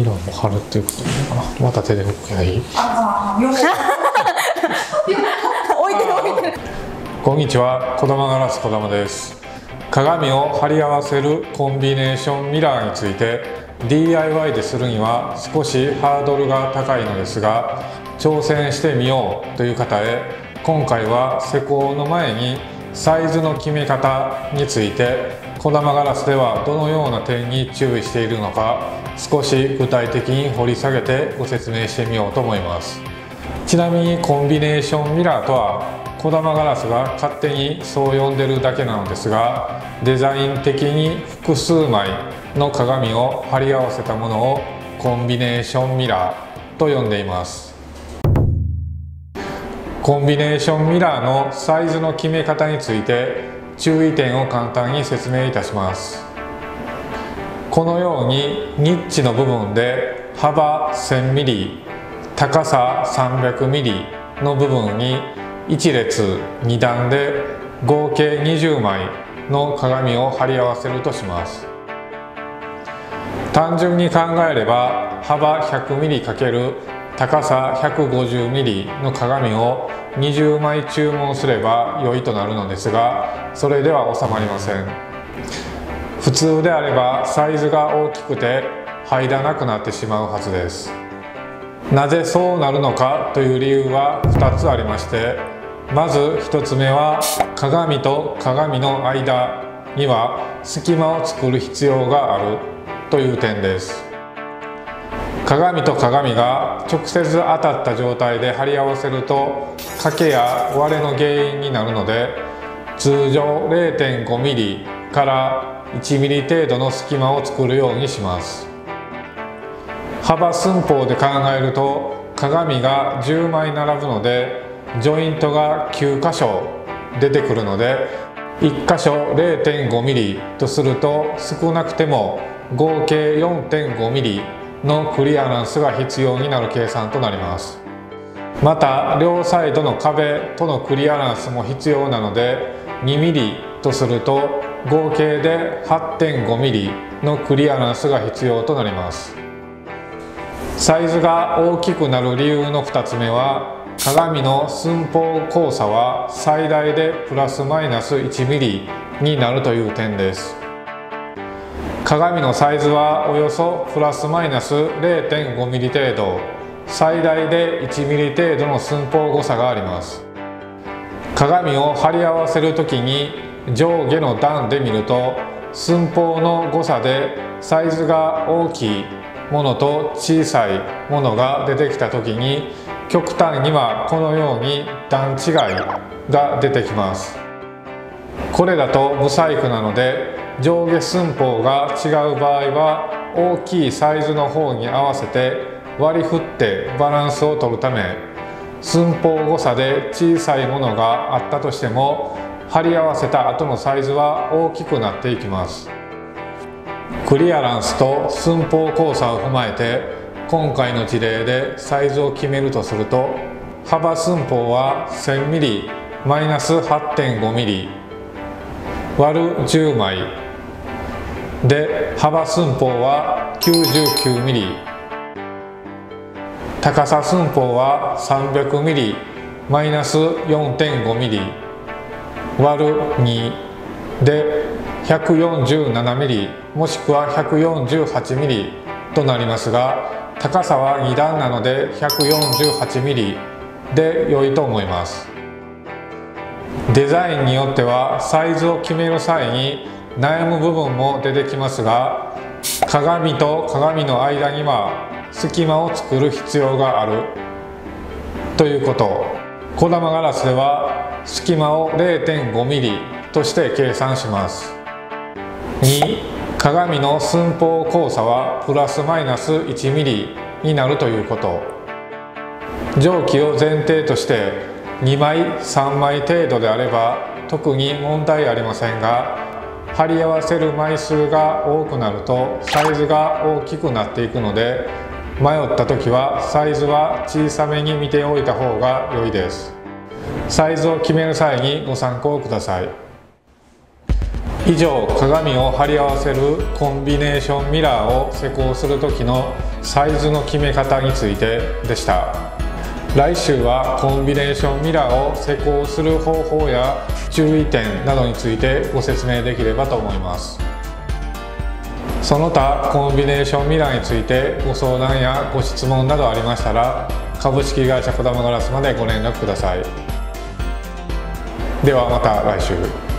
ミラーも貼るっていうこと。また手で動けばいい。こんにちは、児玉ガラス児玉です。鏡を貼り合わせるコンビネーションミラーについて DIY でするには少しハードルが高いのですが、挑戦してみようという方へ、今回は施工の前にサイズの決め方について、児玉ガラスではどのような点に注意しているのか、少し具体的に掘り下げてご説明してみようと思います。ちなみにコンビネーションミラーとは児玉ガラスが勝手にそう呼んでるだけなのですが、デザイン的に複数枚の鏡を貼り合わせたものをコンビネーションミラーと呼んでいます。コンビネーションミラーのサイズの決め方について注意点を簡単に説明いたします。このようにニッチの部分で幅 1000mm、高さ 300mm の部分に1列2段で合計20枚の鏡を貼り合わせるとします。単純に考えれば幅 100mm× 高さ 150mm の鏡を20枚注文すれば良いとなるのですが、それでは収まりません。普通であればサイズが大きくて入らなくなってしまうはずです。なぜそうなるのかという理由は2つありまして、まず1つ目は鏡と鏡の間には隙間を作る必要があるという点です。鏡と鏡が直接当たった状態で貼り合わせると欠けや割れの原因になるので、通常 0.5mm から 1mm 程度の隙間を作るようにします。幅寸法で考えると鏡が10枚並ぶので、ジョイントが9箇所出てくるので、1箇所 0.5mm とすると少なくても合計 4.5mm のクリアランスが必要になる計算となります。また両サイドの壁とのクリアランスも必要なので 2mm とすると合計で 8.5mm のクリアランスが必要となります。サイズが大きくなる理由の2つ目は、鏡の寸法交差は最大でプラスマイナス 1mm になるという点です。鏡のサイズはおよそプラスマイナス 0.5mm 程度、最大で 1mm 程度の寸法誤差があります。鏡を貼り合わせる時に上下の段で見ると、寸法の誤差でサイズが大きいものと小さいものが出てきた時に、極端にはこのように段違いが出てきます。これだと無細工なので、上下寸法が違う場合は大きいサイズの方に合わせて割り振ってバランスを取るため、寸法誤差で小さいものがあったとしても貼り合わせた後のサイズは大きくなっていきます。クリアランスと寸法交差を踏まえて、今回の事例でサイズを決めるとすると、幅寸法は 1000mm マイナス 8.5mm 割る10枚で、幅寸法は 99mm、 高さ寸法は 300mm マイナス 4.5mm 割る2で 147mm もしくは 148mm となりますが、高さは2段なので 148mm で良いと思います。デザインによってはサイズを決める際に悩む部分も出てきますが、鏡と鏡の間には隙間を作る必要があるということ。児玉ガラスでは隙間を 0.5mm として計算します。2、鏡の寸法交差はプラスマイナス 1mm になるということ。上記を前提として2枚3枚程度であれば特に問題ありませんが、貼り合わせる枚数が多くなるとサイズが大きくなっていくので、迷った時はサイズは小さめに見ておいた方が良いです。サイズを決める際にご参考ください。以上、鏡を貼り合わせるコンビネーションミラーを施工する時のサイズの決め方についてでした。来週はコンビネーションミラーを施工する方法や注意点などについてご説明できればと思います。その他コンビネーションミラーについてご相談やご質問などありましたら、株式会社児玉ガラスまでご連絡ください。ではまた来週。